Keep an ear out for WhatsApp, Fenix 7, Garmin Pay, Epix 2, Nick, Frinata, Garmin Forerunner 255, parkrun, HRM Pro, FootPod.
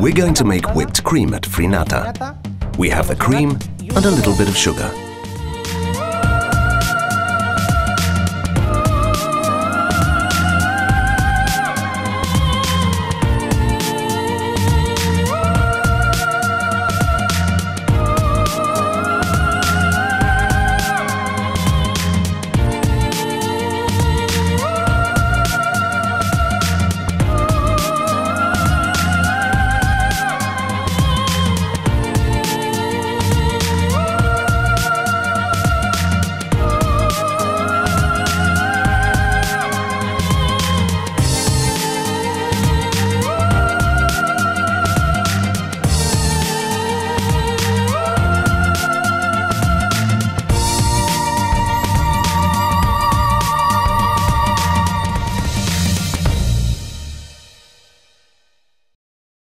We're going to make whipped cream at Frinata. We have the cream and a little bit of sugar.